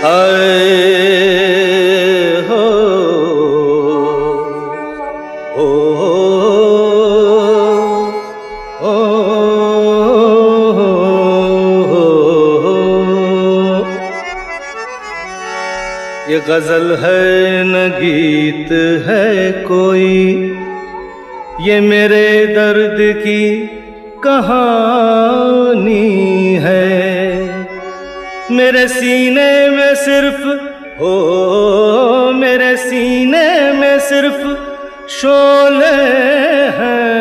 ये गजल है न गीत है कोई, ये मेरे दर्द की कहानी है। मेरे सीने में सिर्फ हो, मेरे सीने में सिर्फ शोले हैं,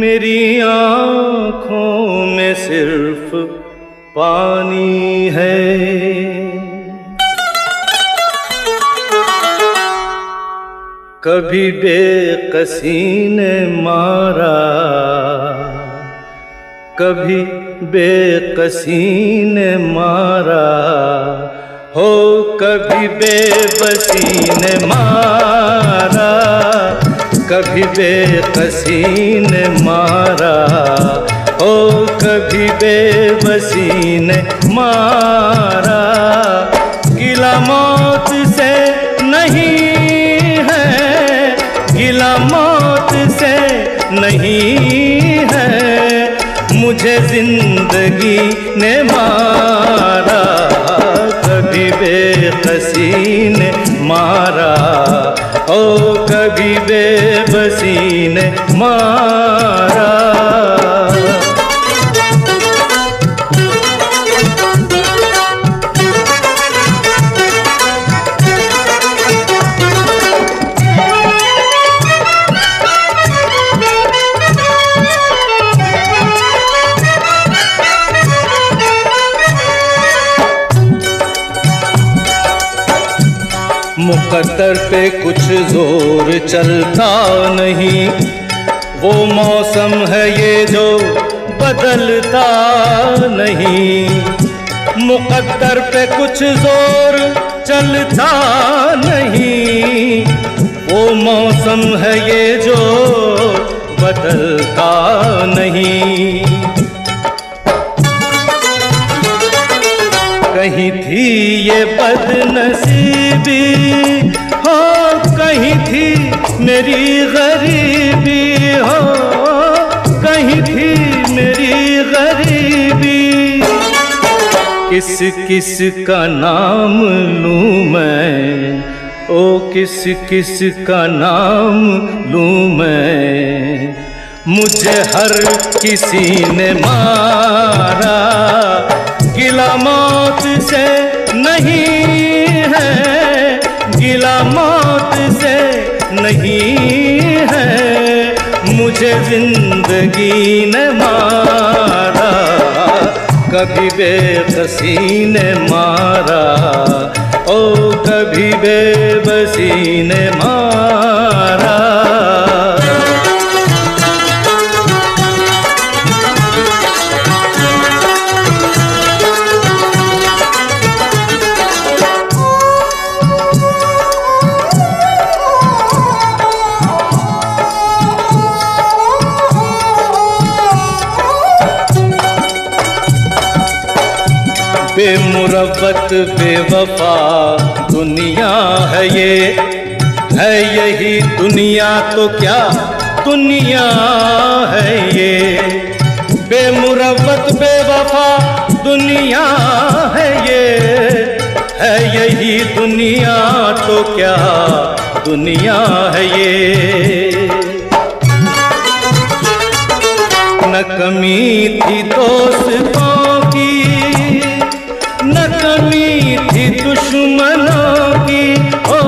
मेरी आँखों में सिर्फ पानी है। कभी बेकसी ने मारा, कभी बेकसी ने मारा हो, कभी बेबसी ने मारा, कभी बेकसी ने मारा हो, कभी बेबसी ने मारा। गिला मौत से नहीं, गिला मौत से नहीं है, मुझे जिंदगी ने मारा। कभी बेबसी ने मारा ओ, कभी बेबसी ने मारा। मुकद्दर पे कुछ जोर चलता नहीं, वो मौसम है ये जो बदलता नहीं। मुकद्दर पे कुछ जोर चलता नहीं, वो मौसम है ये जो बदलता नहीं। कहीं थी ये बदनसीबी हो, कहीं थी मेरी गरीबी हो, कहीं थी मेरी गरीबी। किस किस का नाम लूँ मैं, ओ किस किस का नाम लूँ मैं, मुझे हर किसी ने मारा। गिला मौत से नहीं है, गिला मौत से नहीं है, मुझे जिंदगी ने मारा। कभी बेबसी ने मारा ओ, कभी बेबसी ने मारा। बेमुरवत बेवफा दुनिया है ये, है यही दुनिया तो क्या दुनिया है ये। बेमुरवत बेवफा दुनिया है ये, है यही दुनिया तो क्या दुनिया है ये। न कमी थी दोस्तों की, न कमी थी दुश्मनों की, ओ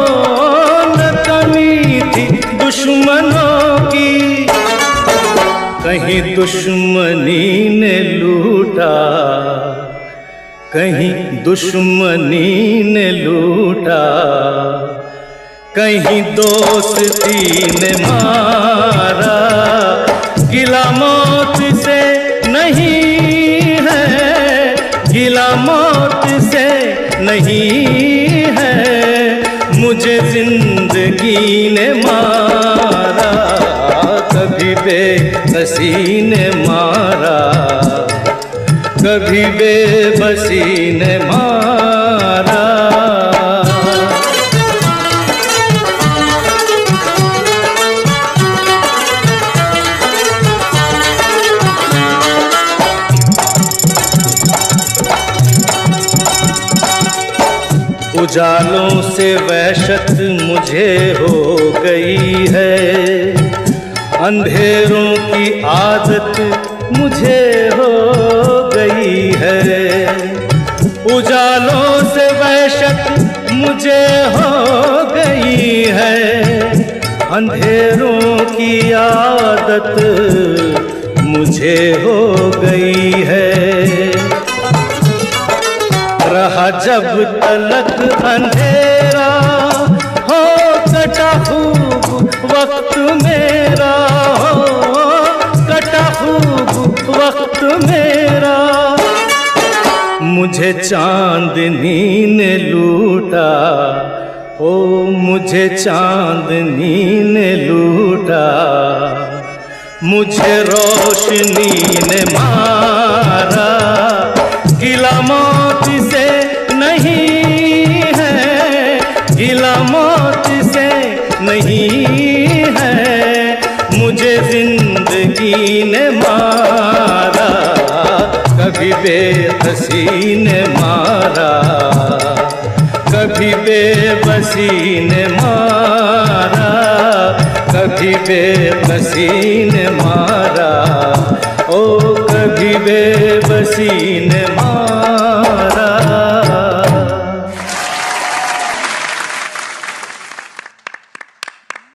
न कमी थी दुश्मनों की। कहीं दुश्मनी ने लूटा, कहीं दुश्मनी ने लूटा, कहीं दोस्ती ने मारा। गिला मौत से नहीं है, गिला मौत से नहीं है, मुझे जिंदगी ने मारा। कभी बेबसी ने मारा, कभी बेबसी ने मारा। उजालों से वहशत मुझे हो गई है, अंधेरों की आदत मुझे हो गई है। उजालों से वहशत मुझे हो गई है, अंधेरों की आदत मुझे हो गई है। रहा जब तलक अंधेरा हो कटा खूब वक्त मेरा, हो कटा खूब वक्त मेरा। मुझे चांदनी ने लूटा, ओ मुझे चांदनी ने लूटा, मुझे रोशनी ने मारा। गिला मौत से नहीं है, गिला मौत से नहीं है, मुझे जिंदगी ने मारा। कभी बेबसी ने मारा, कभी बेबसी ने मारा, कभी बेबसी ने मारा, ओ कभी बेबसी ने मारा।